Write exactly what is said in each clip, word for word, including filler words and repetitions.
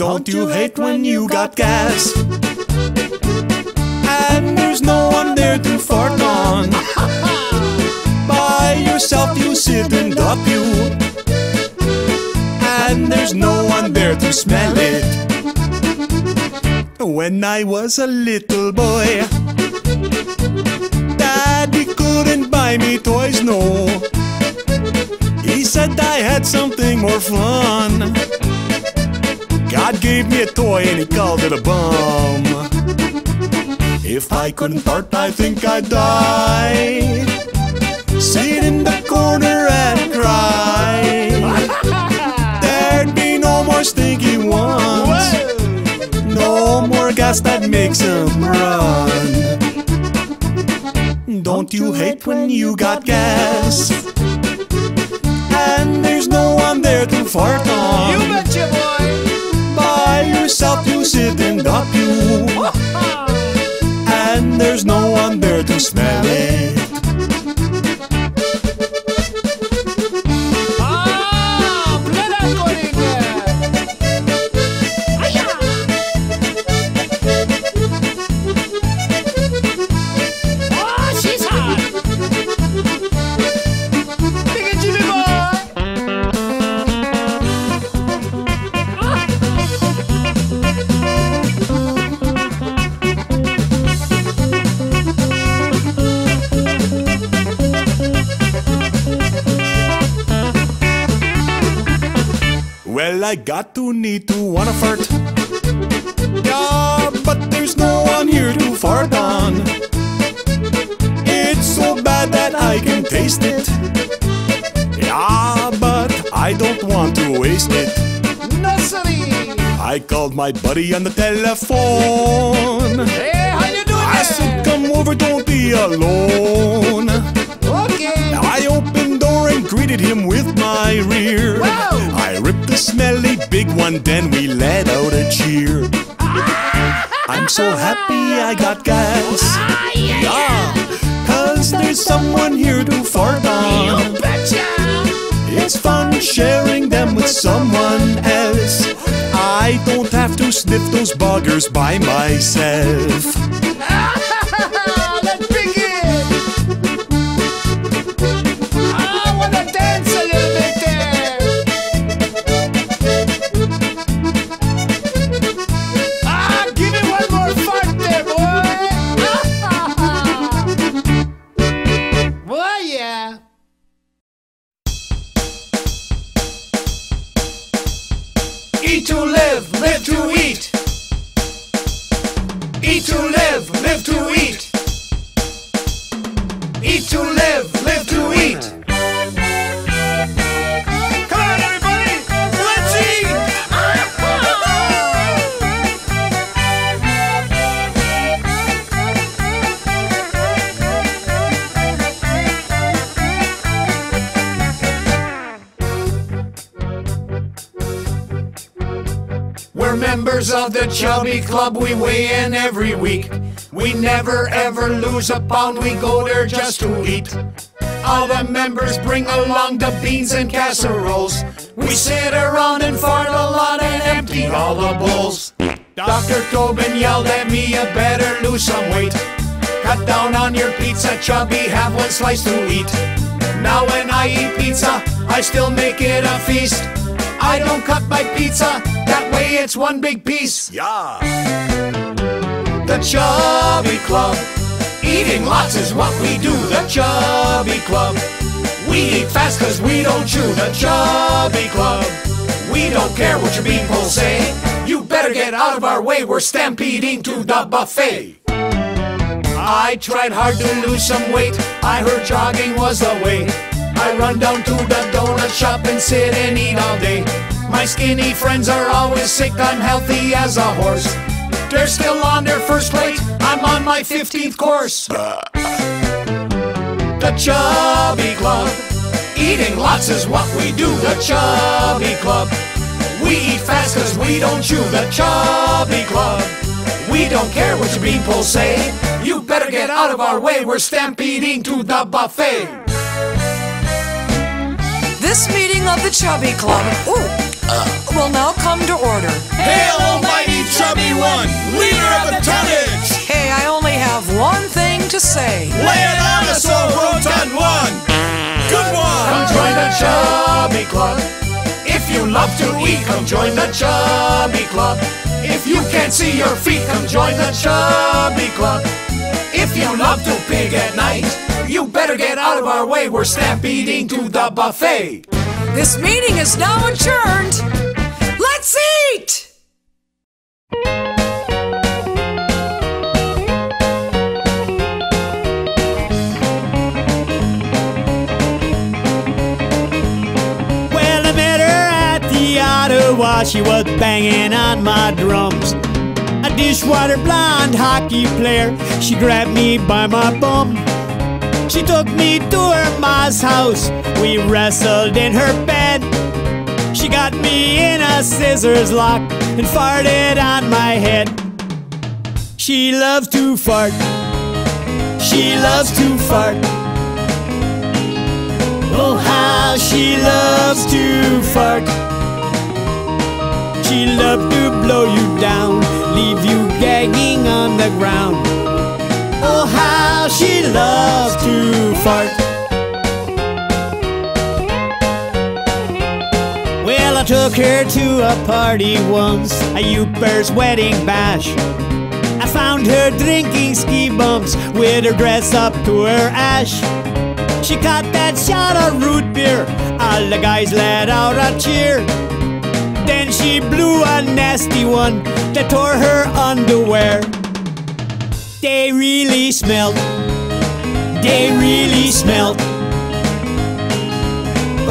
Don't you hate when you got gas? And there's no one there to fart on. By yourself you sit and up you, and there's no one there to smell it. When I was a little boy, Daddy couldn't buy me toys, no. He said I had something more fun. God gave me a toy and he called it a bum. If I couldn't fart, I think I'd die. Sit in the corner and cry. There'd be no more stinky ones. No more gas that makes them run. Don't you hate when you got gas? And there's no one there to fart on. You betcha, boy! By yourself you sit and dump you, and there's no one there to smell it. Well, I got to need to wanna fart. Yeah, but there's no one here to fart on. It's so bad that I can taste it. Yeah, but I don't want to waste it. Nursery! I called my buddy on the telephone. Hey, how you doing? I said, come over, don't be alone. Okay. Now I opened door and greeted him with my rear. Wow. I ripped the smelly big one, then we let out a cheer. I'm so happy I got gas. Yeah, cause there's someone here to fart on. It's fun sharing them with someone else. I don't have to sniff those boggers by myself. Eat to live, live to eat. Eat to live, live to eat. Eat to live, live to eat. Come on, everybody, let's eat! We're members of the Chubby Club, we weigh in every week. We never ever lose a pound, we go there just to eat. All the members bring along the beans and casseroles. We sit around and fart a lot and empty all the bowls. Doctor Tobin yelled at me, you better lose some weight. Cut down on your pizza, Chubby, have one slice to eat. Now when I eat pizza, I still make it a feast. I don't cut my pizza, that way it's one big piece. Yeah. The Chubby Club. Eating lots is what we do. The Chubby Club. We eat fast cause we don't chew. The Chubby Club. We don't care what your people say. You better get out of our way, we're stampeding to the buffet. I tried hard to lose some weight. I heard jogging was the way. I run down to the donut shop and sit and eat all day. My skinny friends are always sick, I'm healthy as a horse. They're still on their first plate, I'm on my fifteenth course. The Chubby Club. Eating lots is what we do. The Chubby Club. We eat fast cause we don't chew. The Chubby Club. We don't care what your people say. You better get out of our way, we're stampeding to the buffet. This meeting of the Chubby Club, ooh, uh, will now come to order. Hail, almighty chubby one, leader of the tonnage! Hey, I only have one thing to say. Lay it on us, O rotund one! Good one! Come join the Chubby Club. If you love to eat, come join the Chubby Club. If you can't see your feet, come join the Chubby Club. If you love to pig at night, you better get out of our way. We're snap eating to the buffet. This meeting is now adjourned. Let's eat! Well, I met her at the Ottawa. She was banging on my drums. A dishwater blonde hockey player. She grabbed me by my bum. She took me to her ma's house. We wrestled in her bed. She got me in a scissors lock and farted on my head. She loves to fart. She loves to fart. Oh, how she loves to fart. She loves to blow you down, leave you gagging on the ground. Oh, how she loves to fart. Well, I took her to a party once, a youper's wedding bash. I found her drinking ski bumps with her dress up to her ash. She caught that shot of root beer, all the guys let out a cheer. Then she blew a nasty one that tore her underwear. They really smelt. They really smelt.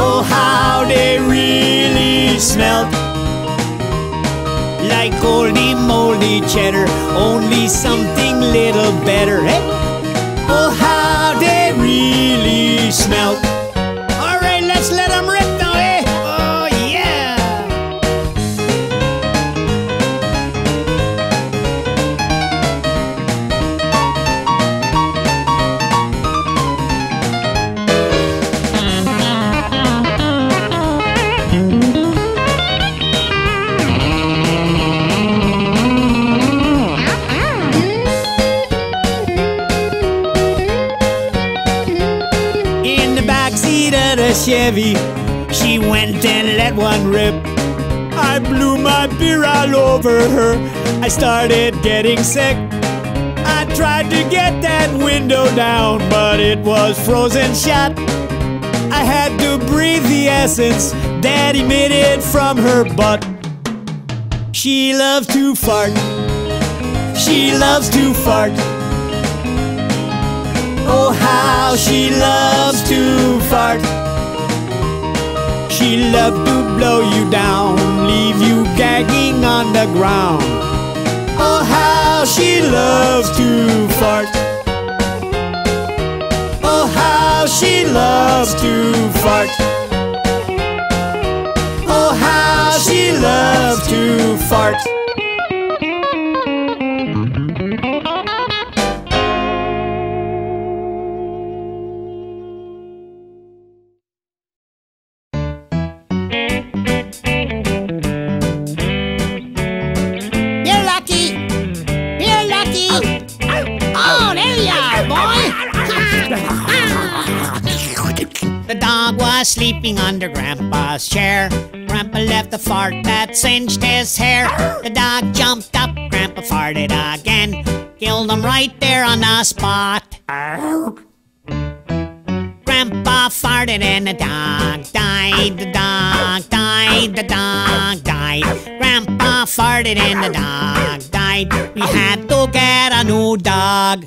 Oh, how they really smelt. Like oldie moldy cheddar, only something little better. Hey. Oh, how they really smelt. All right, let's let them rip now, eh? Oh, yeah. Chevy, she went and let one rip. I blew my beer all over her. I started getting sick. I tried to get that window down, but it was frozen shut. I had to breathe the essence that emitted from her butt. She loves to fart. She loves to fart. Oh, how she loves to fart. She loved to blow you down, leave you gagging on the ground. Oh, how she loves to fart. Oh, how she loves to fart. Oh, how she loves to fart. Sleeping under Grandpa's chair. Grandpa left a fart that singed his hair. The dog jumped up, Grandpa farted again. Killed him right there on the spot. Grandpa farted and the dog died. The dog died, the dog died. Grandpa farted and the dog died. We had to get a new dog.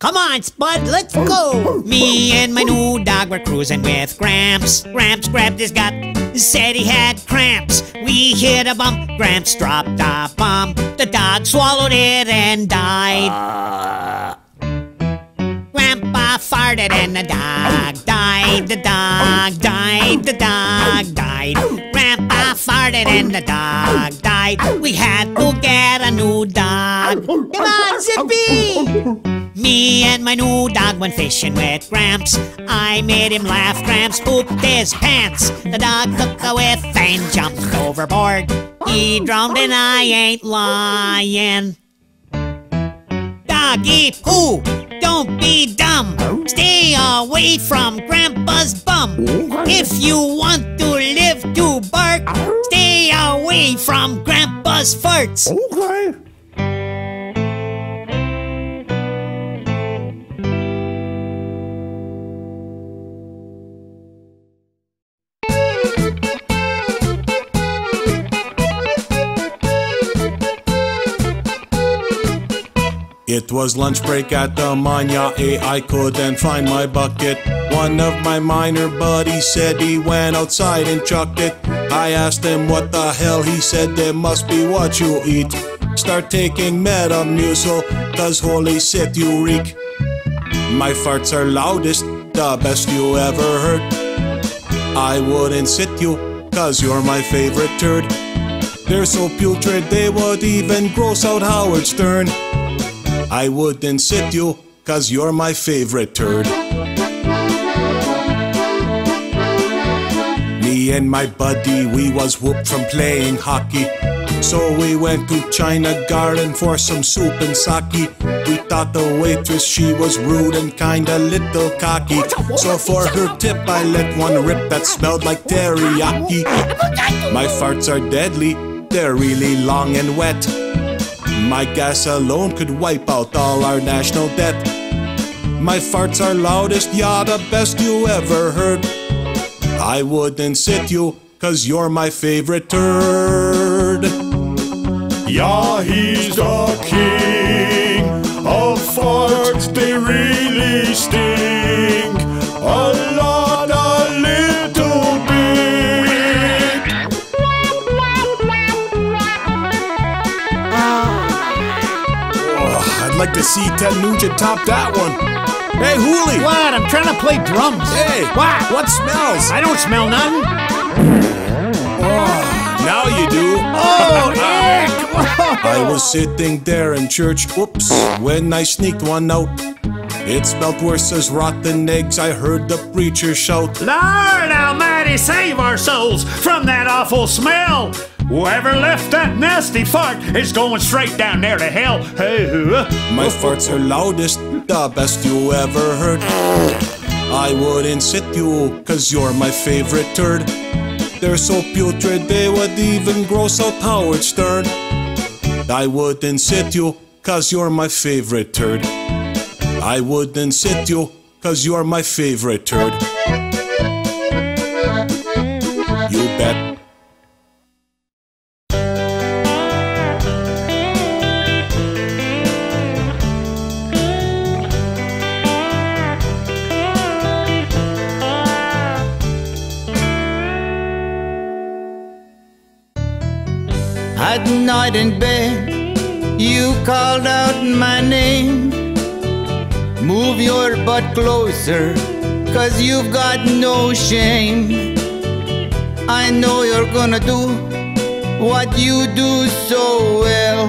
Come on, Spud, let's go! Me and my new dog were cruising with Gramps. Gramps grabbed his gut, said he had cramps. We hit a bump, Gramps dropped a bomb. The dog swallowed it and died. Grandpa farted and the dog died. The dog died, the dog died. Grandpa farted and the dog died. We had to get a new dog. Come on, Zippy! Me and my new dog went fishing with Gramps. I made him laugh, Gramps pooped his pants. The dog took a whiff and jumped overboard. He drowned and I ain't lying. Doggy poo, don't be dumb. Stay away from Grandpa's bum. If you want to live to bark, stay away from Grandpa's farts. Okay. It was lunch break at the mine. I couldn't find my bucket. One of my miner buddies said he went outside and chucked it. I asked him what the hell, he said there must be what you eat. Start taking Metamucil, cause holy shit you reek. My farts are loudest, the best you ever heard. I wouldn't sit you, cause you're my favorite turd. They're so putrid they would even gross out Howard Stern. I wouldn't sit you, cause you're my favorite turd. Me and my buddy, we was whooped from playing hockey. So we went to China Garden for some soup and sake. We thought the waitress, she was rude and kinda little cocky. So for her tip I let one rip that smelled like teriyaki. My farts are deadly, they're really long and wet. My gas alone could wipe out all our national debt. My farts are loudest, yeah, the best you ever heard. I wouldn't sit you, cause you're my favorite turd. Yeah, he's the king of farts, they really stink. A lot, a little bit. Like to see Ted Nugent top that one. Hey, Hooli! What? I'm trying to play drums. Hey! What? What smells? I don't smell nothing. Oh, now you do. Oh, heck! I was sitting there in church, oops, when I sneaked one out. It smelled worse as rotten eggs, I heard the preacher shout, Lord Almighty, save our souls from that awful smell! Whoever left that nasty fart is going straight down there to hell. My farts are loudest, the best you ever heard. I wouldn't sit you, cause you're my favorite turd. They're so putrid, they would even gross out Howard Stern. I wouldn't sit you, cause you're my favorite turd. I wouldn't sit you, cause you're my favorite turd. You bet. At night in bed, you called out my name. Move your butt closer, cause you've got no shame. I know you're gonna do what you do so well.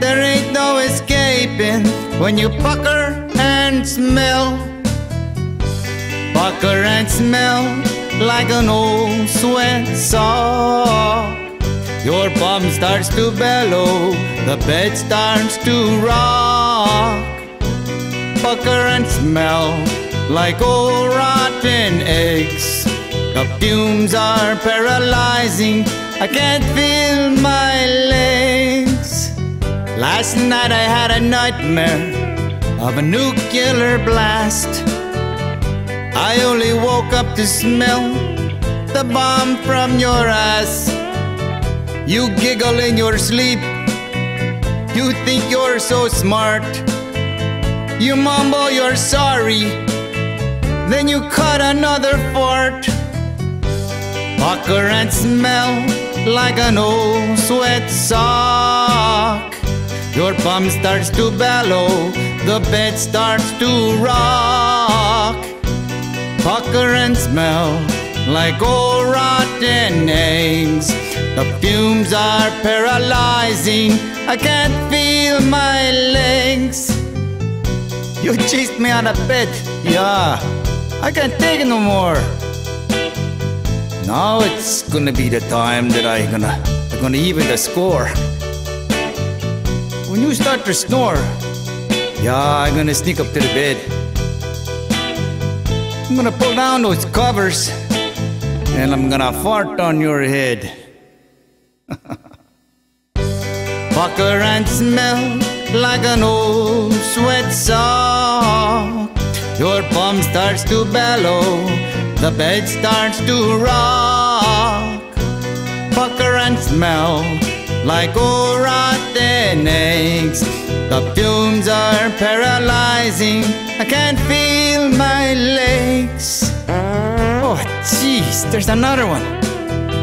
There ain't no escaping when you pucker and smell. Pucker and smell like an old sweat saw. Your bum starts to bellow, the bed starts to rock. Pucker and smell like old rotten eggs. The fumes are paralyzing, I can't feel my legs. Last night I had a nightmare of a nuclear blast. I only woke up to smell the bomb from your ass. You giggle in your sleep, you think you're so smart. You mumble you're sorry, then you cut another fart. Pucker and smell like an old sweat sock. Your bum starts to bellow, the bed starts to rock. Pucker and smell like old rotten eggs. The fumes are paralyzing, I can't feel my legs. You chased me out of bed. Yeah, I can't take it no more. Now it's gonna be the time that I'm gonna, I'm gonna even the score. When you start to snore, yeah, I'm gonna sneak up to the bed. I'm gonna pull down those covers, and I'm gonna fart on your head. Pucker and smell like an old sweat sock. Your bum starts to bellow, the bed starts to rock. Pucker and smell like old rotten eggs. The fumes are paralyzing, I can't feel my legs. Oh jeez, there's another one.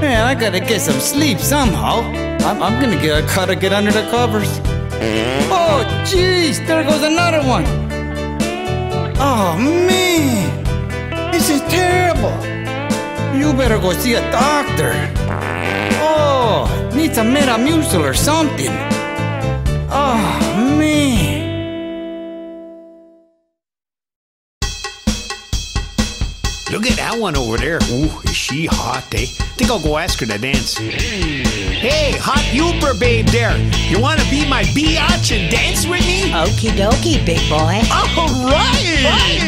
Man, I gotta get some sleep somehow. I'm, I'm gonna get, I gotta get under the covers. Oh jeez, there goes another one. Oh man, this is terrible. You better go see a doctor. Oh, need some Metamucil or something. Oh man. Look at that one over there. Ooh, is she hot, eh? Think I'll go ask her to dance. Hey, hot youper babe there. You want to be my biatch and dance with me? Okie dokie, big boy. All right! Right,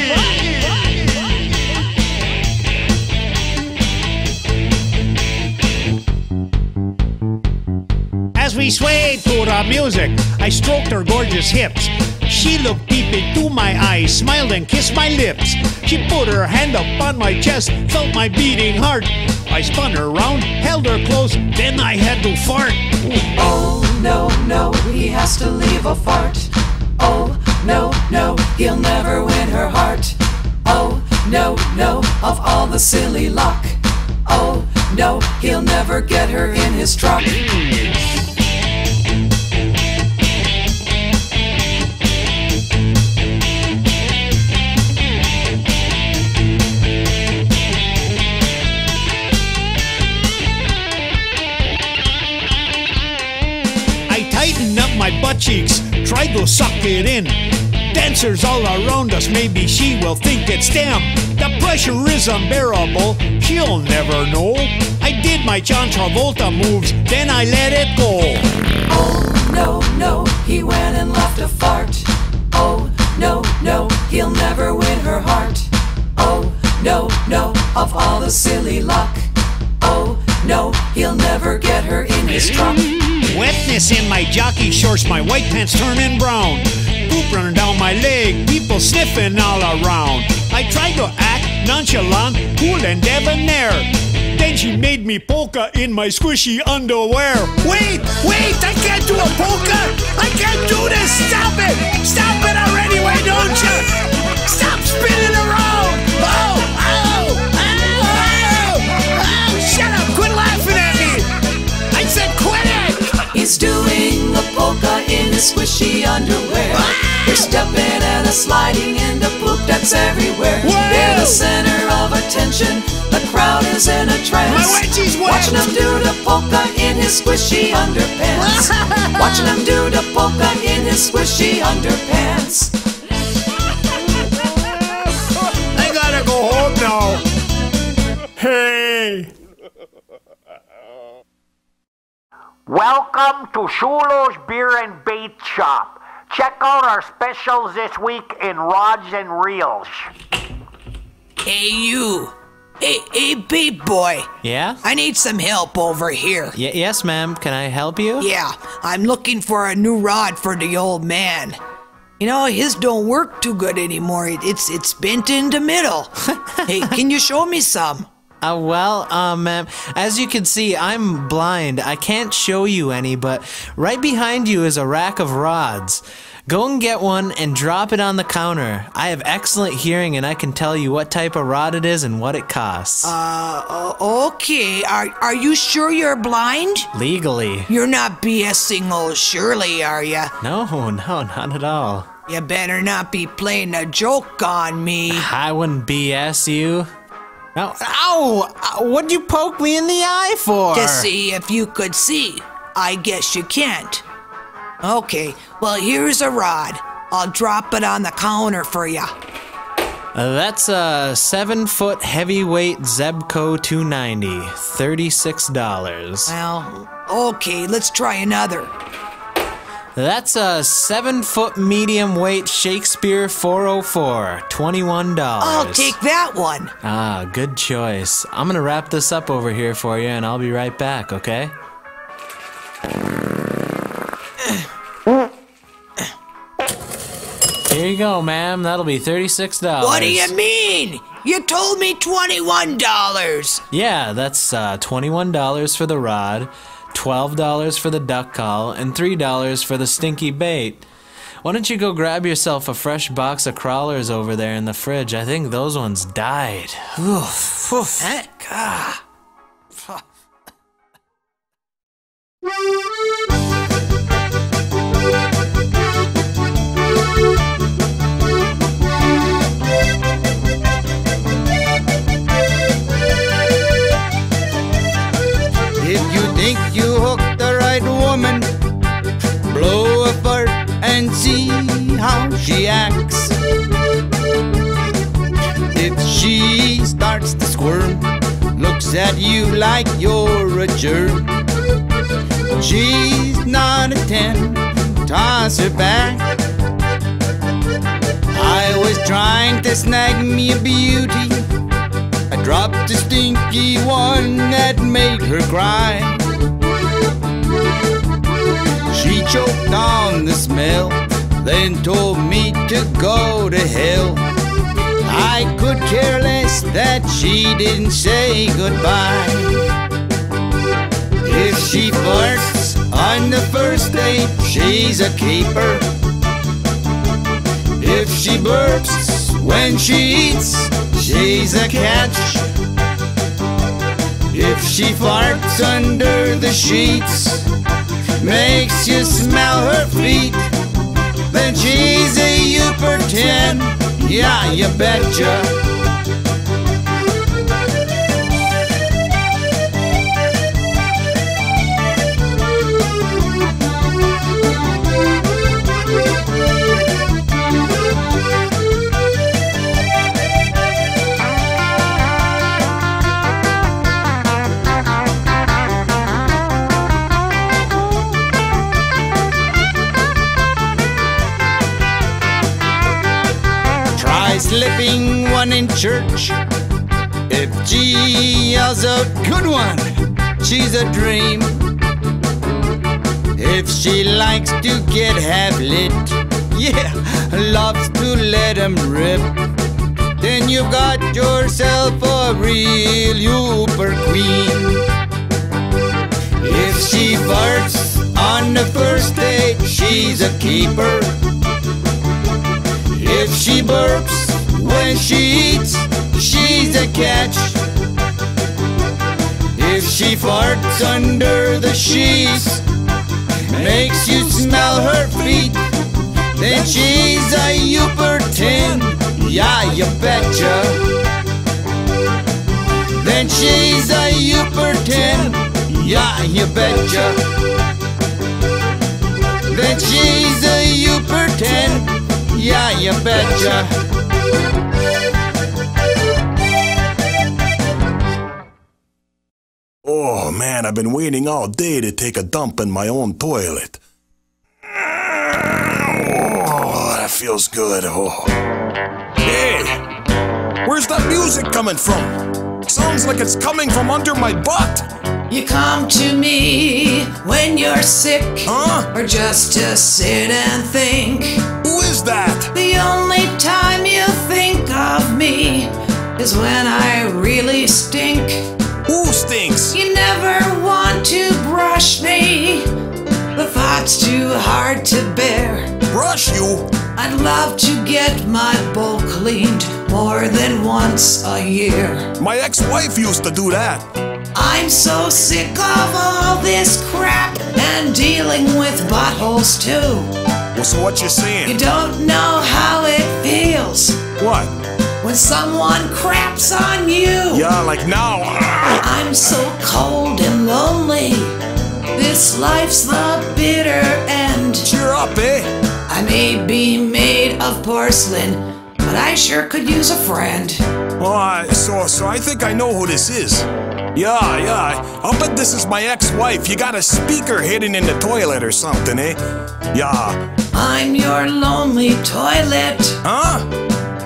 right. As we swayed to the music, I stroked her gorgeous hips. She looked deep into my eyes, smiled and kissed my lips. She put her hand upon my chest, felt my beating heart. I spun her round, held her close, then I had to fart. Oh no, no, he has to leave a fart. Oh no, no, he'll never win her heart. Oh no, no, of all the silly luck. Oh no, he'll never get her in his truck. Butt cheeks, try to suck it in. Dancers all around us, maybe she will think it's them. The pressure is unbearable, she'll never know. I did my John Travolta moves, then I let it go. Oh no, no, he went and left a fart. Oh no, no, he'll never win her heart. Oh no, no, of all the silly luck. Oh no, he'll never get her in his truck. Wetness in my jockey shorts, my white pants turning brown. Poop running down my leg, people sniffing all around. I tried to act nonchalant, cool and debonair. Then she made me polka in my squishy underwear. Wait, wait, I can't do a polka! I can't do this! Stop it! Stop it already, why don't you? Stop spinning around! Oh, oh, oh, oh, oh! Shut up, quit laughing at me! I said quit it! He's doing the polka in his squishy underwear. Wow. We're stepping and a sliding in the poop that's everywhere. Whoa. They're the center of attention. The crowd is in a trance. Watching him do the polka in his squishy underpants. Wow. Watching him do the polka in his squishy underpants. I gotta go home now. Hey. Welcome to Shulo's Beer and Bait Shop. Check out our specials this week in rods and reels. Hey you. Hey, hey bait boy. Yeah? I need some help over here. Y yes ma'am, can I help you? Yeah, I'm looking for a new rod for the old man. You know, his don't work too good anymore. It, it's, it's bent in the middle. Hey, can you show me some? Uh, well, um, ma'am, as you can see, I'm blind. I can't show you any, but right behind you is a rack of rods. Go and get one and drop it on the counter. I have excellent hearing, and I can tell you what type of rod it is and what it costs. Uh, okay. Are, are you sure you're blind? Legally. You're not BSing old Shirley, are you? No, no, not at all. You better not be playing a joke on me. I wouldn't B S you. Ow, ow! What'd you poke me in the eye for? To see if you could see. I guess you can't. Okay, well here's a rod. I'll drop it on the counter for you. Uh, that's a seven-foot heavyweight Zebco two ninety, thirty-six dollars. Well, okay, let's try another. That's a seven-foot medium-weight Shakespeare four oh four, twenty-one dollars. I'll take that one. Ah, good choice. I'm gonna wrap this up over here for you, and I'll be right back, okay? Here you go, ma'am. That'll be thirty-six dollars. What do you mean? You told me twenty-one dollars. Yeah, that's uh, twenty-one dollars for the rod, twelve dollars for the duck call, and three dollars for the stinky bait. Why don't you go grab yourself a fresh box of crawlers over there in the fridge? I think those ones died. Oof. Oof. Ah. If you think you hooked the right woman, blow up her and see how she acts. If she starts to squirm, looks at you like you're a jerk, she's not a ten, toss her back. I was trying to snag me a beauty, I dropped a stinky one that made her cry. She choked on the smell, then told me to go to hell. I could care less that she didn't say goodbye. If she farts on the first date, she's a keeper. If she burps when she eats, she's a catch. If she farts under the sheets, makes you smell her feet, then she's a upper ten, yeah, you betcha. Slipping one in church, if she yells out good one, she's a dream. If she likes to get half lit, yeah, loves to let them rip, then you've got yourself a real super queen. If she farts on the first date, she's a keeper. If she burps when she eats, she's a catch. If she farts under the sheets, makes you smell her feet, then she's a upper ten, yeah, you betcha. Then she's a upper ten, yeah, you betcha. Then she's a upper ten, yeah, you betcha. Oh man, I've been waiting all day to take a dump in my own toilet. Oh, that feels good. Oh. Hey, where's that music coming from? It sounds like it's coming from under my butt. You come to me when you're sick, huh? Or just to sit and think. Who is that? The only time you think of me is when I really stink. Who stinks? You never want to brush me, the thought's too hard to bear. Brush you? I'd love to get my bowl cleaned more than once a year. My ex-wife used to do that. I'm so sick of all this crap and dealing with buttholes too. Well, so what you saying? You don't know how it feels. What? When someone craps on you. Yeah, like now. I'm so cold and lonely. This life's the bitter end. Cheer up, eh? I may be made of porcelain, but I sure could use a friend. Uh, so, so I think I know who this is. Yeah, yeah, I'll bet this is my ex-wife. You got a speaker hidden in the toilet or something, eh? Yeah. I'm your lonely toilet. Huh?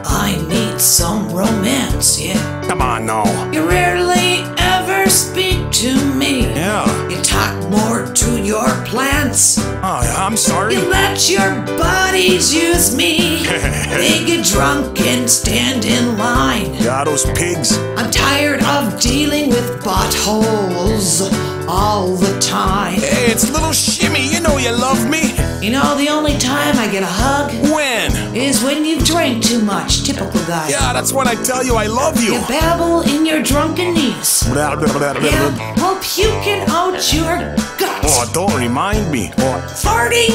I need some romance, yeah. Come on, now. You rarely ever speak to me. Yeah. You talk more to your plants. Oh, I'm sorry. You let your bodies use me. They get drunk and stand in line. Yeah, those pigs. I'm tired of dealing with buttholes all the time. Hey, it's little shimmy. You know you love me. You know, the only time I get a hug... When? Is when you drink too much, typical guy. Yeah, that's when I tell you I love you. You babble in your drunken knees. Blah, blah, blah, blah, yeah, blah. While puking out your guts. Oh, don't remind me. Oh. Farting,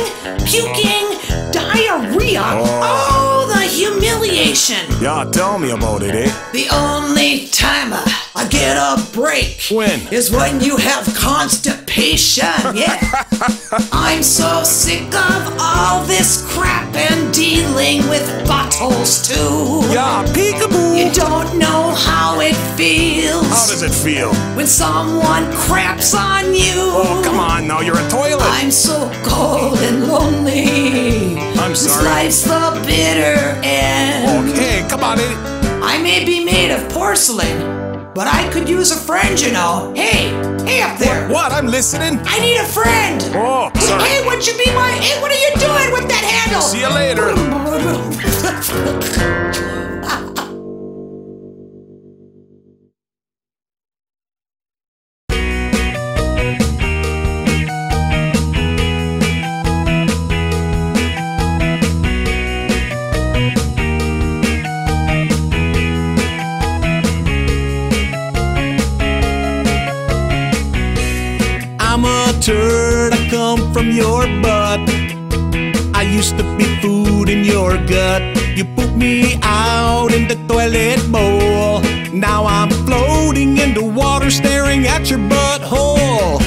puking, diarrhea. Oh. Oh, the humiliation. Yeah, tell me about it, eh? The only time I... I get a break. When? Is when you have constipation, yeah. I'm so sick of all this crap and dealing with buttholes too. Yeah, peekaboo. You don't know how it feels. How does it feel? When someone craps on you. Oh, come on now, you're a toilet. I'm so cold and lonely. I'm sorry. This life's the bitter end. Okay, come on in. I may be made of porcelain, but I could use a friend, you know. Hey, hey up there. What? What? I'm listening. I need a friend. Oh, sorry. Hey, would you be my... Hey, what are you doing with that handle? See you later. Turd, I come from your butt. I used to be food in your gut. You pooped me out in the toilet bowl. Now I'm floating in the water, staring at your butthole.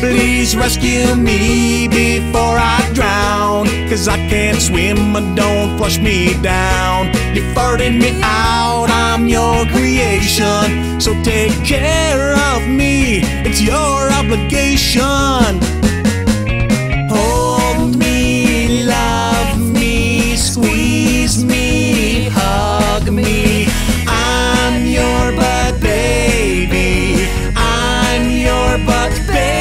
Please rescue me before I drown, 'cause I can't swim and don't flush me down. You farted me out, I'm your creation, so take care of me, it's your obligation. Hold me, love me, squeeze me, hug me. I'm your butt baby, I'm your butt baby.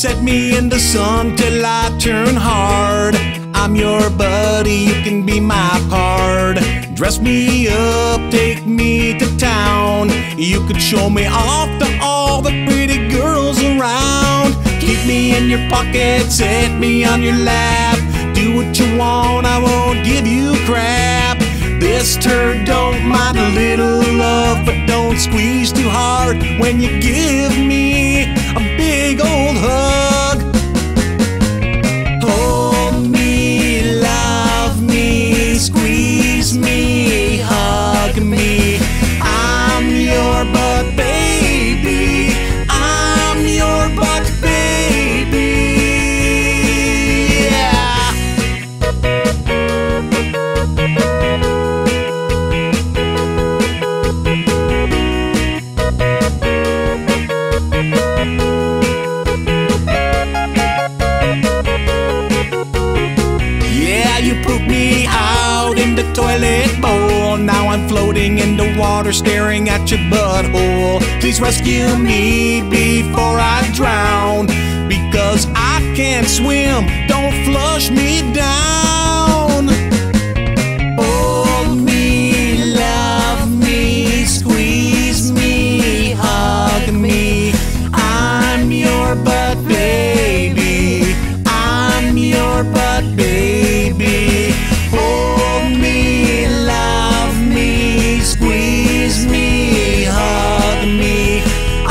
Set me in the sun till I turn hard. I'm your buddy, you can be my pard. Dress me up, take me to town. You could show me off to all the pretty girls around. Keep me in your pocket, set me on your lap. Do what you want, I won't give you crap. This turd don't mind a little love, but don't squeeze too hard when you give me a big old hug. Hold me, love me, squeeze me, hug me. I'm your butt baby, I'm your butt baby, yeah. Toilet bowl. Now I'm floating in the water, staring at your butthole. Please rescue me before I drown, because I can't swim, don't flush me down. Hold me, love me, squeeze me, hug me. I'm your butt baby, I'm your butt baby. Hold me, love me, squeeze me, hug me.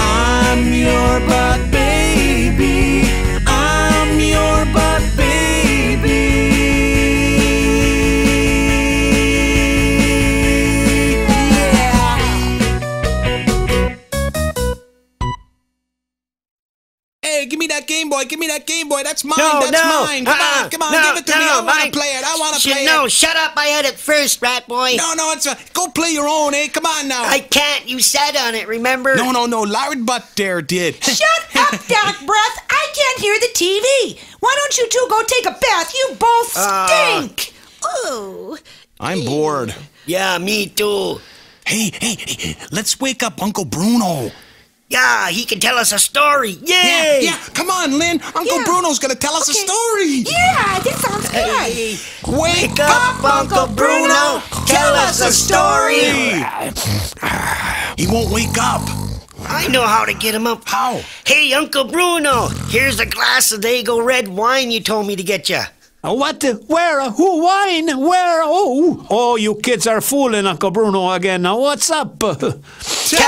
I'm your butt baby, Give me that Game Boy. Give me that Game Boy. That's mine. No, that's no. mine. Come uh-uh. on, come on. No, give it to no, me. I want to play it. I want to play no, it. No, shut up. I had it first, rat boy. No, no, it's a, go play your own, eh? Come on now. I can't. You sat on it, remember? No, no, no. Larry Butt there did. Shut up, Doc Breath. I can't hear the T V. Why don't you two go take a bath? You both stink. Uh, Ooh. I'm bored. Yeah, me too. Hey, hey, hey, let's wake up Uncle Bruno. Yeah, he can tell us a story. Yay! Yeah, yeah. Come on, Lynn. Uncle yeah. Bruno's going to tell us okay. a story. Yeah, that sounds good. Hey. Wake, wake up, Uncle Bruno. Tell us a story. He won't wake up. I know how to get him up. How? Hey, Uncle Bruno, here's a glass of Dago red wine you told me to get you. Uh, what? Uh, where? Uh, who? Wine? Where? Oh, oh, you kids are fooling Uncle Bruno again. Now, what's up? Tell, tell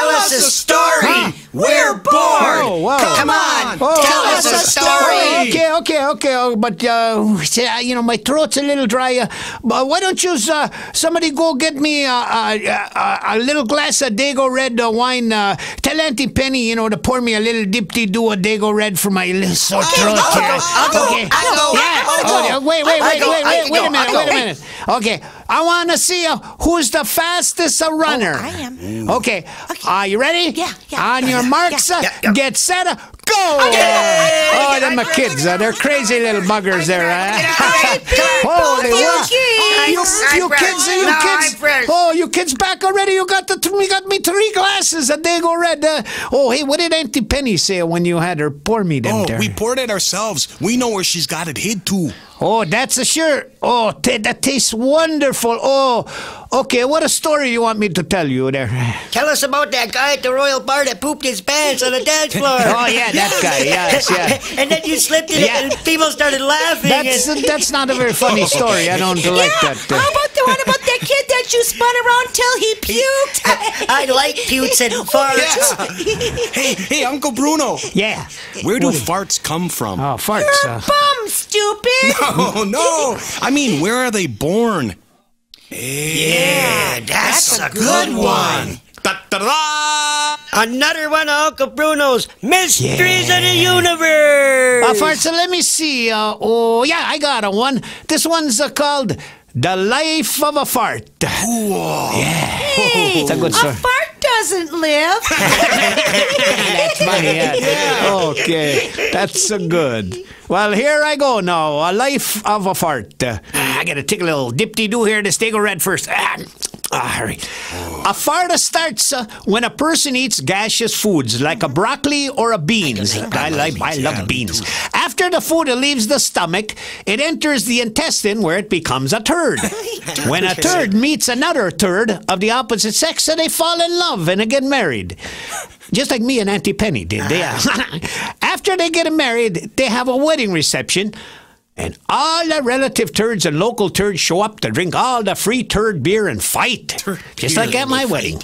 us, us a story. Huh? We're bored. Oh, wow. Come, Come on. Oh, tell us a story. Oh, okay, okay, okay. Oh, but, uh, you know, my throat's a little dry. Uh, but why don't you, uh, somebody go get me uh, uh, uh, a little glass of Dago Red uh, wine. Uh, tell Auntie Penny, you know, to pour me a little dip-de-do of Dago Red for my little sore throat. I'll go. Okay. I'll go. Yeah. I'll go. Okay. Wait, wait, wait, wait, wait, wait a minute, wait a minute. Okay, I want to see who's the fastest runner. I am. Okay, are you ready? Yeah, yeah. On your marks, get set, go! Oh, them kids, they're crazy little buggers there. Holy what? You kids, you kids. Oh, you kids back already. You got the you got me three glasses of Dago Red. Oh, hey, what did Auntie Penny say when you had her pour me them there? Oh, we poured it ourselves. We know where she's got it hid to. Oh, that's a sure. Oh, t that tastes wonderful. Oh, okay. What a story you want me to tell you there. Tell us about that guy at the Royal Bar that pooped his pants on the dance floor. Oh, yeah, that guy. Yes, yeah. And then you slipped in yeah. it and people started laughing. That's, and... that's not a very funny story. I don't yeah, like that. How about the one about that kid that you spun around till he puked? I like pukes and farts. Yeah. Hey, hey, Uncle Bruno. Yeah. Where do what? farts come from? Oh, farts. You're a bum, stupid. No. Oh, no! I mean, where are they born? Yeah, that's, that's a, a good, good one. one. Da, da, da. Another one of Uncle Bruno's Mysteries yeah. of the Universe. Uh, first, uh, let me see. Uh, oh, yeah, I got a one. This one's uh, called The Life of a Fart. Whoa. Yeah. Hey, it's a good story. A fart doesn't live. That's funny, yeah. yeah. Okay, that's uh, good. Well, here I go now. A life of a fart. Uh, I gotta take a little dip-de-doo here to Dago Red first. Ah, ah, hurry. Oh. A fart starts uh, when a person eats gaseous foods like a broccoli or a beans. I, I, like, I love yeah, beans. After the food leaves the stomach, it enters the intestine where it becomes a turd. When a turd meets another turd of the opposite sex, they fall in love and get married. Just like me and Auntie Penny did. They, uh, after they get married, they have a wedding reception, and all the relative turds and local turds show up to drink all the free turd beer and fight. Turd just like at my wedding.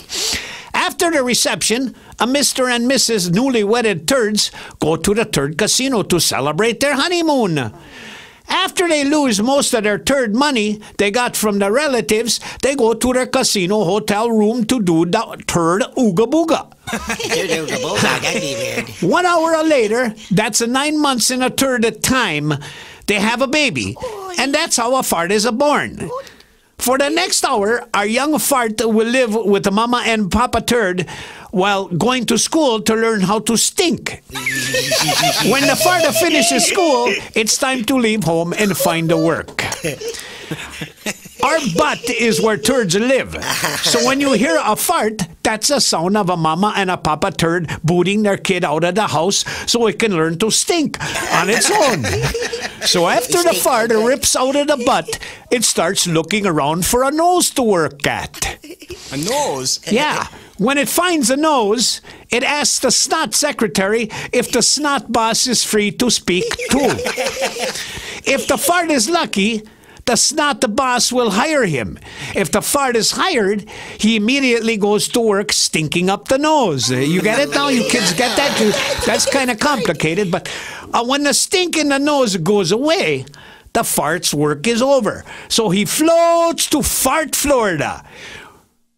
After the reception, a Mister and Missus newly-wedded turds go to the turd casino to celebrate their honeymoon. After they lose most of their turd money they got from the relatives, they go to their casino hotel room to do the turd ooga booga. One hour later, that's a nine months and a third of time, they have a baby. And that's how a fart is born. For the next hour, our young fart will live with the mama and papa turd while going to school to learn how to stink. When the fart finishes school, it's time to leave home and find a work. Our butt is where turds live. So when you hear a fart, that's the sound of a mama and a papa turd booting their kid out of the house so it can learn to stink on its own. So after the fart rips out of the butt, it starts looking around for a nose to work at. A nose? Yeah. When it finds a nose, it asks the snot secretary if the snot boss is free to speak too. If the fart is lucky, the snot the boss will hire him. If the fart is hired, he immediately goes to work stinking up the nose. You get it now? You kids get that? You, that's kind of complicated, but uh, when the stink in the nose goes away, the fart's work is over. So he floats to Fart, Florida.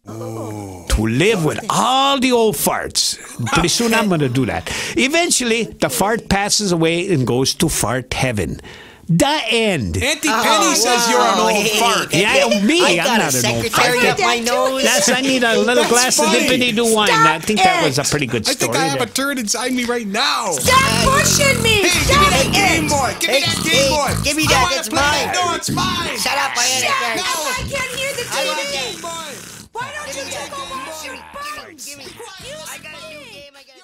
Oh. who live with all the old farts. Pretty soon I'm going to do that. Eventually, the fart passes away and goes to fart heaven. The end. Auntie oh, Penny says wow. you're an old fart. Yeah, me. I got I'm not a secretary an old fart. Up my nose. That's, I need a little glass funny. of Dippity-Doo wine. I think it. that was a pretty good story. I think I have there. a turd inside me right now. Stop pushing me. Hey, Stop give me that it. Game Boy. Give me hey, that Game Boy. Hey, give me that. It's mine. It. No, it's mine. Shut up, my Shut up. No. I can't hear the T V. I Game Boy. Why don't you take a wash your farts? Give me. I got a new game. I got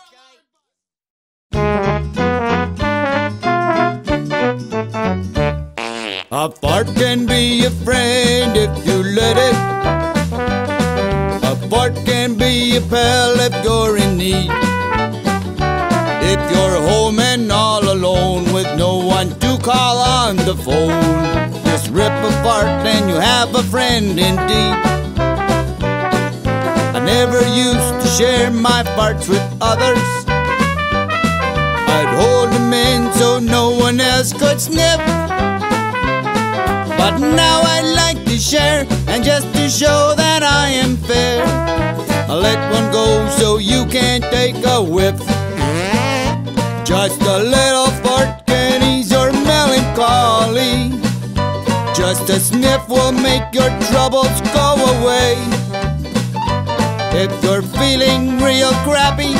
a fart can be a friend if you let it. A fart can be a pal if you're in need. If you're home and all alone with no one to call on the phone, just rip a fart and you have a friend indeed. I never used to share my farts with others. I'd hold them in so no one else could sniff. But now I like to share, and just to show that I am fair, I'll let one go so you can't take a whiff. Just a little fart can ease your melancholy. Just a sniff will make your troubles go away. If you're feeling real crappy,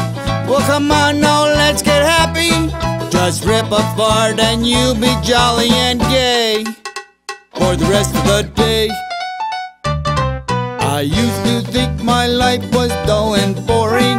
well come on now, let's get happy. Just rip a fart and you'll be jolly and gay for the rest of the day. I used to think my life was dull and boring.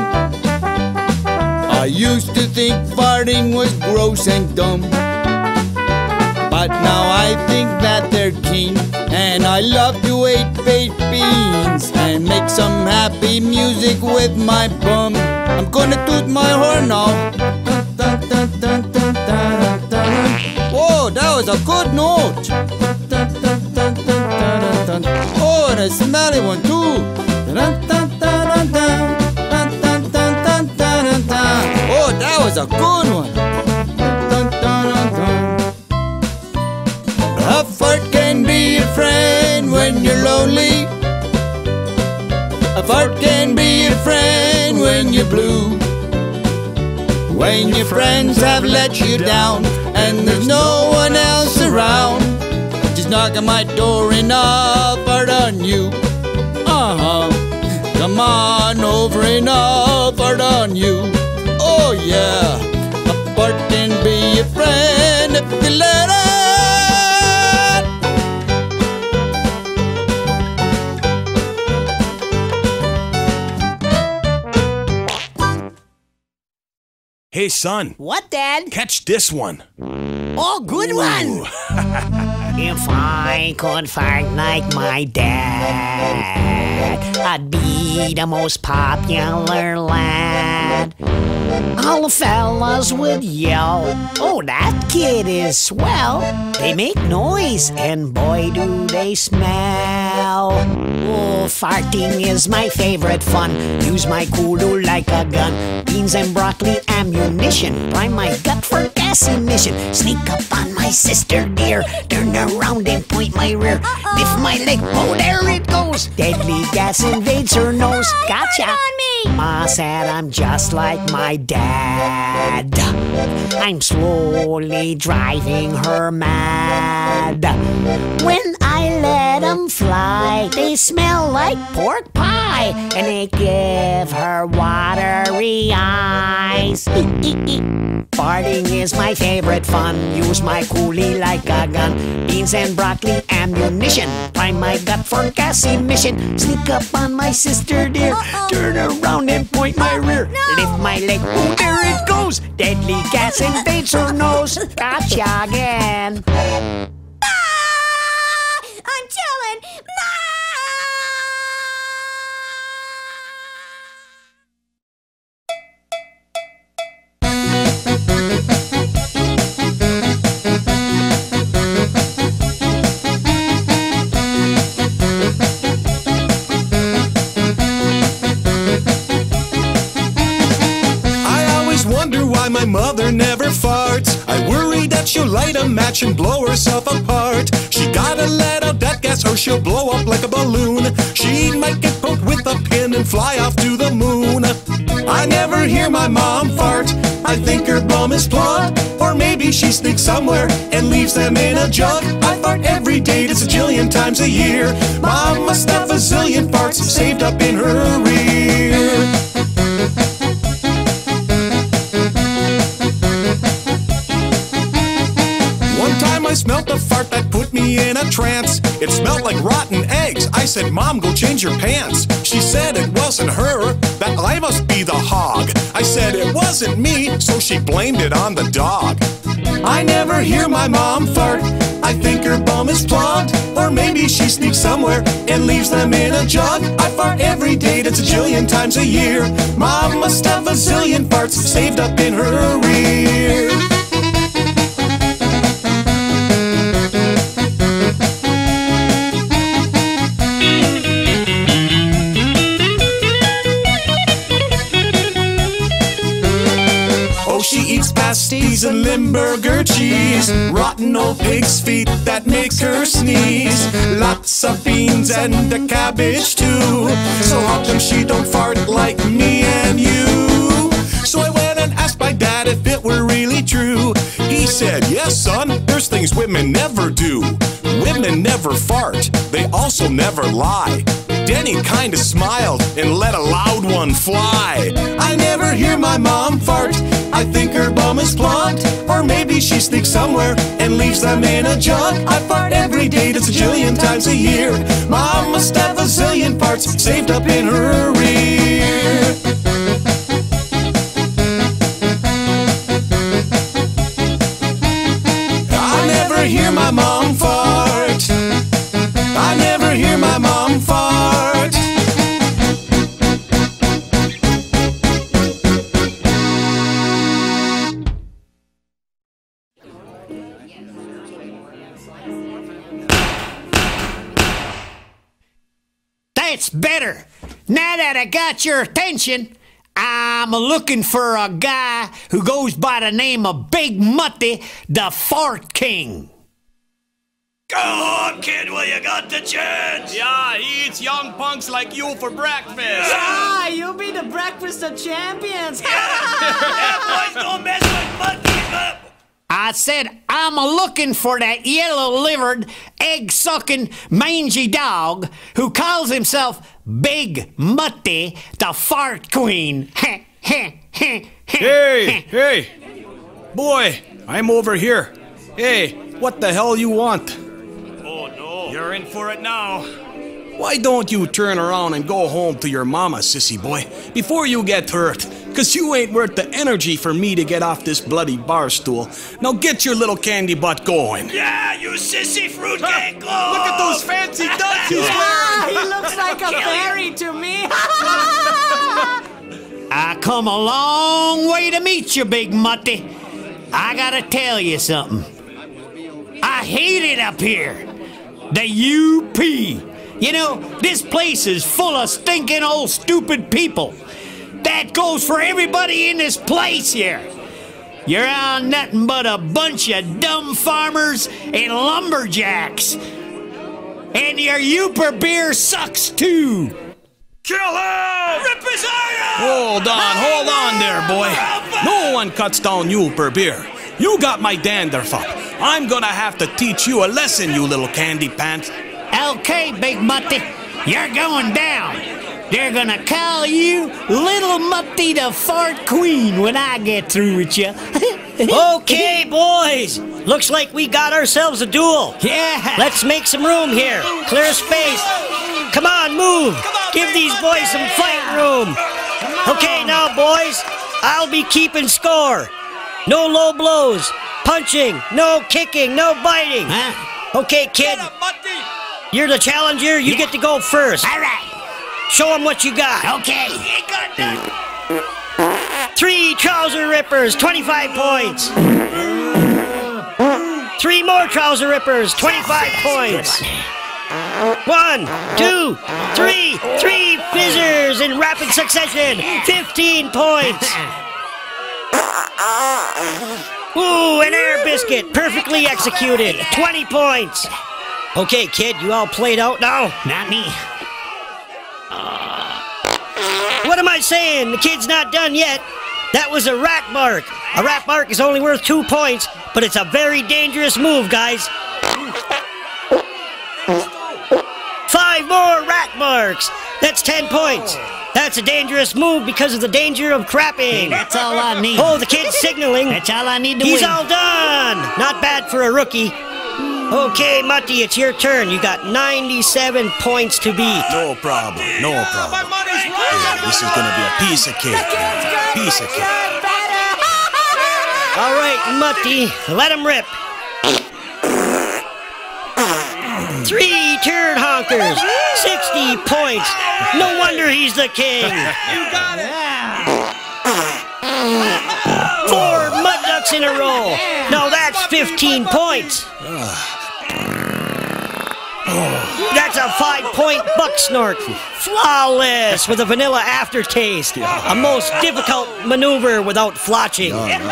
I used to think farting was gross and dumb. But now I think that they're keen, and I love to eat baked beans and make some happy music with my bum. I'm gonna toot my horn now. Whoa, that was a good note. Oh, and a smelly one too. Oh, that was a good one. A fart can be a friend when you're lonely. A fart can be a friend when you're blue. When your friends have let you down and there's no one else around, knock on my door and I'll fart on you. Uh-huh. Come on over and I'll fart on you. Oh yeah. A fart can be a friend if you let it. Hey son. What, Dad? Catch this one. Oh, good one. If I could fart like my dad, I'd be the most popular lad. All the fellas would yell, "Oh, that kid is swell." They make noise, and boy, do they smell. Oh, farting is my favorite fun. Use my kudu like a gun. Beans and broccoli ammunition. Prime my gut for gas emission. Sneak up on my sister dear. Turn her around and point my rear. Uh-oh. If my leg, oh there it goes. Deadly gas invades her nose. Gotcha. Ma said I'm just like my dad. I'm slowly driving her mad. When I let them fly, they smell like pork pie, and they give her watery eyes. Farting is my favorite fun. Use my coolie like a gun. Beans and broccoli ammunition. Prime my gut for gas emission. Sneak up on my sister dear. Uh-oh. Turn around and point my rear. No. Lift my leg. Oh, there it goes. Deadly gas invades her nose. Gotcha again. Ah, I'm chilling. Ah. My mother never farts. I worry that she'll light a match and blow herself apart. She gotta let out that gas or she'll blow up like a balloon. She might get poked with a pin and fly off to the moon. I never hear my mom fart. I think her bum is plump. Or maybe she sneaks somewhere and leaves them in a jug. I fart every day, it's a jillion times a year. Mama stuffed a zillion farts saved up in her rear. I smelt a fart that put me in a trance. It smelled like rotten eggs. I said, "Mom, go change your pants." She said it wasn't her, that I must be the hog. I said it wasn't me, so she blamed it on the dog. I never hear my mom fart. I think her bum is plugged. Or maybe she sneaks somewhere and leaves them in a jug. I fart every day, that's a jillion times a year. Mama stuffed a zillion farts saved up in her rear. She eats pasties and Limburger cheese, rotten old pig's feet that make her sneeze, lots of beans and a cabbage too. So how come she don't fart like me and you? So I went and asked my dad if it were really true. He said, "Yes, son, there's things women never do. Women never fart, they also never lie." Denny kinda smiled and let a loud one fly. I never hear my mom fart. I think her bum is plugged. Or maybe she sneaks somewhere and leaves them in a jug. I fart every day, that's a jillion times a year. Mama stuffed a zillion farts saved up in her rear. I never hear my mom fart. I never hear my mom fart. That's better. Now that I got your attention, I'm looking for a guy who goes by the name of Big Mutty, the Fart King. Go on, kid, well, you got the chance. Yeah, he eats young punks like you for breakfast. Yeah, you'll be the breakfast of champions. Yeah. That boy's gonna mess with Mutty up. I said, I'm looking for that yellow-livered, egg-sucking, mangy dog who calls himself Big Mutty, the Fart Queen. Hey, hey, hey, hey. Boy, I'm over here. Hey, what the hell you want? Oh, no. You're in for it now. Why don't you turn around and go home to your mama, sissy boy, before you get hurt? Because you ain't worth the energy for me to get off this bloody bar stool. Now get your little candy butt going. Yeah, you sissy fruitcake. Huh? Look at those fancy duds he's wearing. He looks like a fairy to me. I come a long way to meet you, Big Mutty. I gotta tell you something. I hate it up here. The U P. You know, this place is full of stinking old stupid people. That goes for everybody in this place here. You're on nothing but a bunch of dumb farmers and lumberjacks. And your Uper beer sucks too. Kill him! Rip his eye out! Hold on, hold on there, boy. No one cuts down Uper beer. You got my danderfuck. I'm gonna have to teach you a lesson, you little candy pants. Okay, Big Mutty, you're going down. They're gonna call you Little Mutty the Fart Queen when I get through with you. Okay, boys. Looks like we got ourselves a duel. Yeah. Let's make some room here. Clear space. Come on, move. Come on, give these boys some fight room. Okay, now, boys, I'll be keeping score. No low blows, punching, no kicking, no biting. Huh? Okay, kid. You're the challenger. You yeah. get to go first. All right. Show them what you got. Okay. Three trouser rippers, twenty-five points. Three more trouser rippers, twenty-five points. One, two, three. Three fizzers in rapid succession, fifteen points. Ooh, an air biscuit, perfectly executed, twenty points. Okay, kid, you all played out now? Not me. Uh, What am I saying? The kid's not done yet. That was a rack mark. A rack mark is only worth two points, but it's a very dangerous move, guys. Five more rack marks. That's ten points. That's a dangerous move because of the danger of crapping. That's all I need. Oh, the kid's signaling. That's all I need to He's win. He's all done. Not bad for a rookie. Okay, Matti, it's your turn. You got ninety-seven points to beat. No problem. No problem. Yeah, this is going to be a piece of cake. Man. Piece of cake. All right, Matti, let him rip. Three turd honkers, sixty points. No wonder he's the king. You got it. Four mud ducks in a row. Now that's fifteen points. That's a five-point buck snort. Flawless with a vanilla aftertaste. A most difficult maneuver without flotching. No, no, no.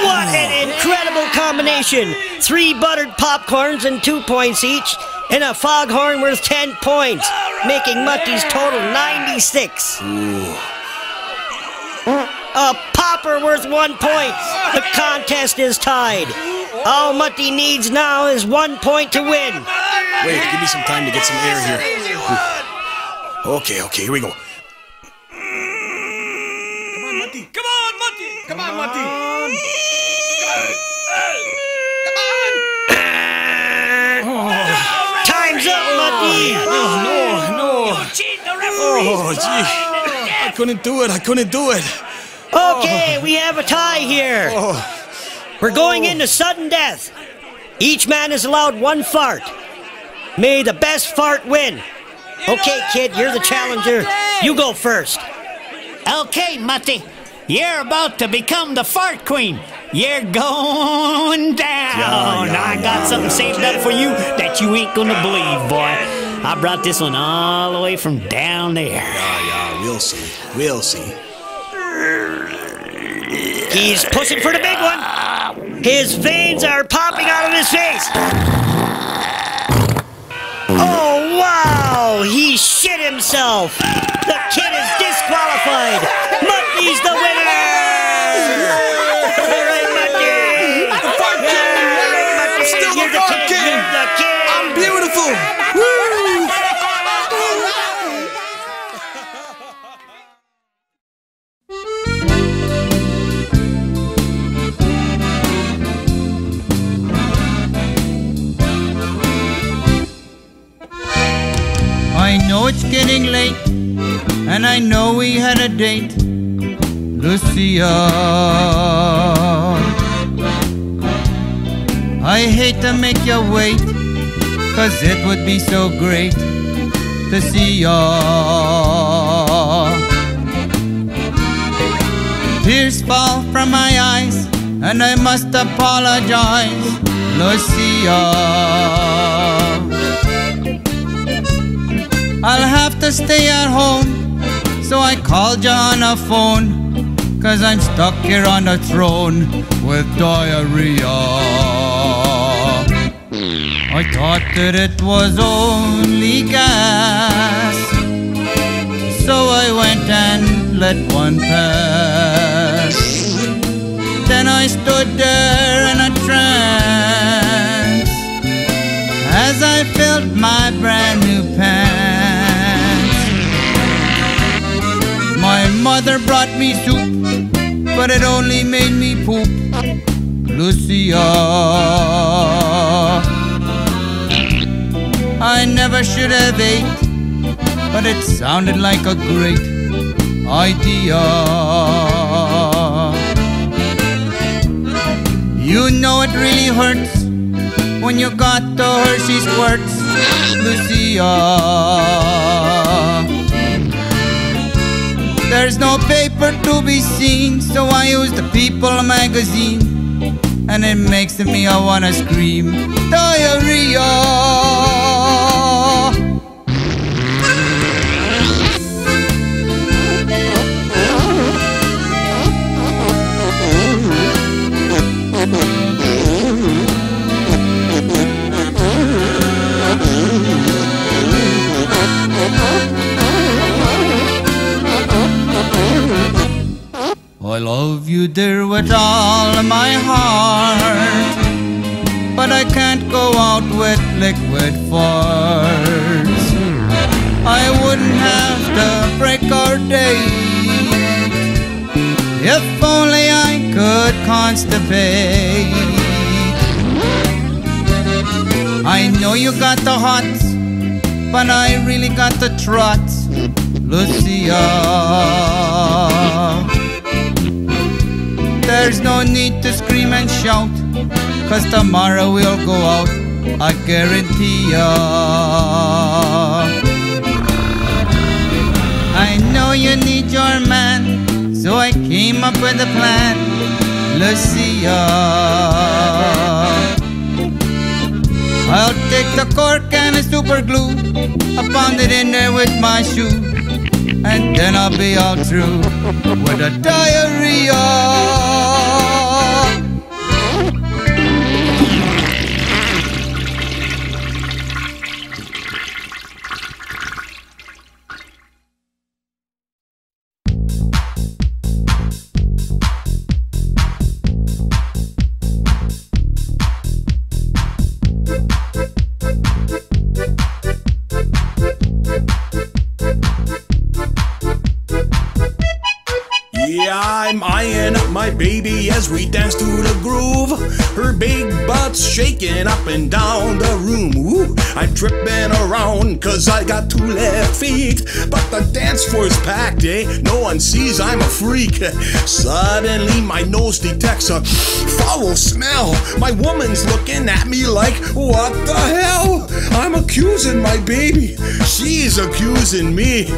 What an incredible combination. Three buttered popcorns and two points each, and a foghorn worth ten points, making Matti's total ninety-six. Ooh. A popper worth one point. The contest is tied. All Matti needs now is one point to win. Wait, give me some time to get some air here. Okay, okay, here we go. Come on, Matti. Come on, Matti. Come on, Matti. Come on. Oh. Time's up, Matti. Oh, no, no. You cheat the referee. Oh, gee. I couldn't do it. I couldn't do it. Okay, oh. We have a tie here. Oh. We're going into sudden death. Each man is allowed one fart. May the best fart win. Okay, kid, you're the challenger. You go first. Okay, Matti. You're about to become the fart queen. You're going down. Yeah, yeah, I got yeah, something yeah. saved up for you that you ain't gonna believe, boy. I brought this one all the way from down there. Yeah, yeah, we'll see. We'll see. He's pushing for the big one. His veins are popping out of his face. Oh, wow! He shit himself. The kid is disqualified. Matti's the winner. All right, Matti. I'm the fart king. All right, Matti. Still the fart king. You're the king. I'm beautiful. Woo! I know it's getting late, and I know we had a date, Lucia. I hate to make you wait, cause it would be so great to see ya. Tears fall from my eyes, and I must apologize, Lucia. I'll have to stay at home, so I called you on a phone, cause I'm stuck here on a throne with diarrhea. I thought that it was only gas, so I went and let one pass. Then I stood there in a trance as I filled my brand new pants. My mother brought me soup, but it only made me poop, Lucia. I never should have ate, but it sounded like a great idea. You know it really hurts when you got the Hershey squirts, Lucia. There's no paper to be seen, so I use the People magazine, and it makes me I wanna scream diarrhea. you there with all my heart, but I can't go out with liquid force. I wouldn't have to break our day if only I could constipate. I know you got the hots, but I really got the trots, Lucia. There's no need to scream and shout, 'cause tomorrow we'll go out, I guarantee ya. I know you need your man, so I came up with a plan, Lucia. I'll take the cork and a super glue, I'll pound it in there with my shoe, and then I'll be all through with a diarrhea. I'm eyeing up my baby as we dance to the groove. Her big butt's shaking up and down the room. Ooh, I'm tripping around 'cause I got two left feet, but the dance floor's packed, eh? No one sees I'm a freak. Suddenly my nose detects a foul smell. My woman's looking at me like, what the hell? I'm accusing my baby, she's accusing me.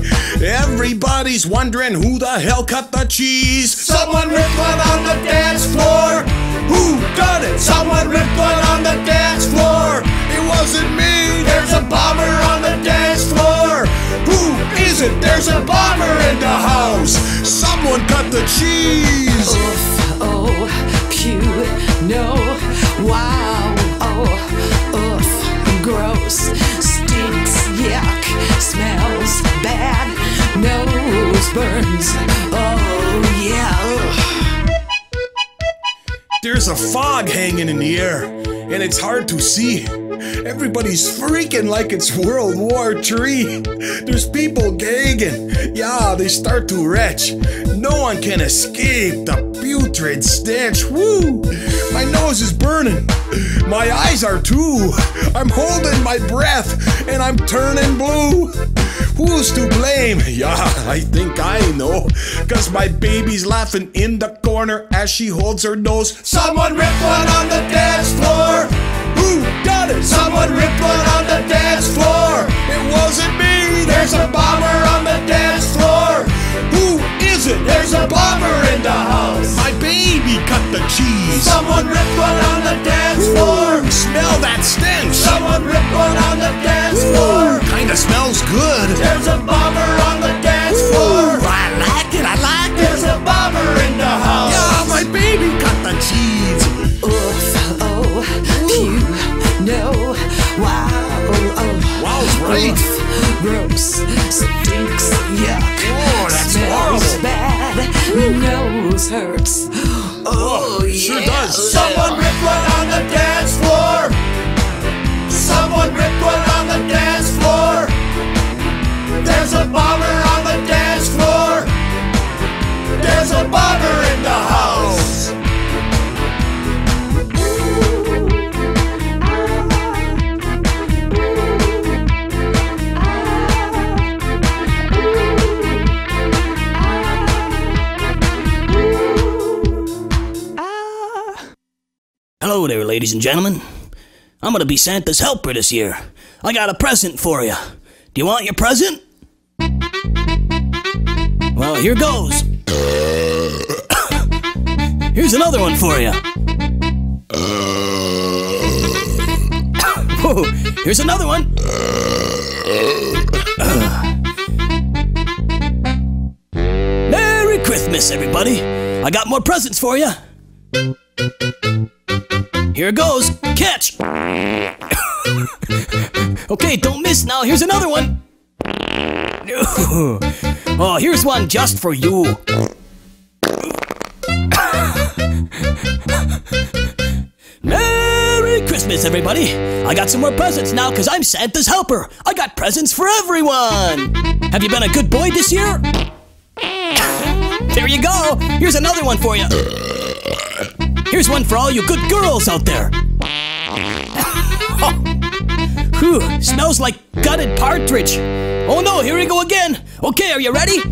Everybody's wondering who the hell cut the cheese. Someone ripped one on the dance floor. Who done it? Someone ripped one on the dance floor. It wasn't me. There's a bomber on the dance floor. Who is it? There's a bomber in the house. Someone cut the cheese. Oof, oh, pew, no, wow, oh, oof, gross, stinks, yuck, smells bad, nose burns, oh yeah. There's a fog hanging in the air, and it's hard to see. Everybody's freaking like it's World War Three. There's people gagging, yeah, they start to retch. No one can escape the putrid stench, woo! My nose is burning, my eyes are too. I'm holding my breath, and I'm turning blue. Who's to blame? Yeah, I think I know, 'cause my baby's laughing in the corner as she holds her nose. Someone ripped one on the dance floor. Who done it? Someone ripped one on the dance floor. It wasn't me. There's a bomber on the dance floor. Who is it? There's a bomber in the house. My baby cut the cheese. Someone ripped one on the dance floor. Ooh, smell that stench. Someone ripped one on the dance floor. Ooh, kinda smells good. There's a bomber on the dance Ooh, floor. I like it, I like it. There's a bomber in the house. Yeah, my baby cut the cheese. Oof, oh, pew, no, wow, oh. Wow's right. Oof, gross, stinks, yuck. Oh, that's smells horrible. Bad, nose hurts. Oh, oh yeah. Sure does. Someone ripped one on the dance floor. Someone ripped one on the dance floor. There's a bomber on the dance floor. There's a bomber in the house. Hello there, ladies and gentlemen. I'm gonna be Santa's helper this year. I got a present for you. Do you want your present? Well, here goes. Here's another one for you. Here's another one. Merry Christmas, everybody. I got more presents for you. Here goes. Catch! Okay, don't miss now. Here's another one. Oh, here's one just for you. Christmas, everybody! I got some more presents now because I'm Santa's helper! I got presents for everyone! Have you been a good boy this year? There you go! Here's another one for you! Here's one for all you good girls out there! Whew, smells like gutted partridge! Oh no, here we go again! Okay, are you ready?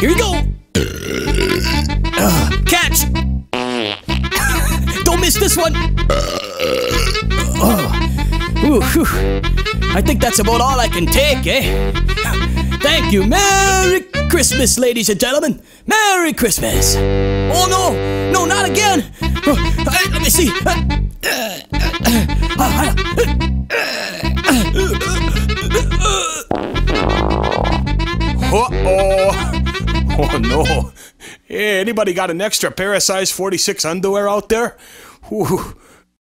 Here you go! Uh, catch! Don't miss this one! Oh. Ooh, whew. I think that's about all I can take, eh? Thank you. Merry Christmas, ladies and gentlemen. Merry Christmas. Oh, no. No, not again. Oh, uh, let me see. Uh, uh, uh, uh, uh, uh, uh, uh, uh, uh. Uh-oh. Oh, no. Hey, anybody got an extra pair of size forty-six underwear out there? Ooh.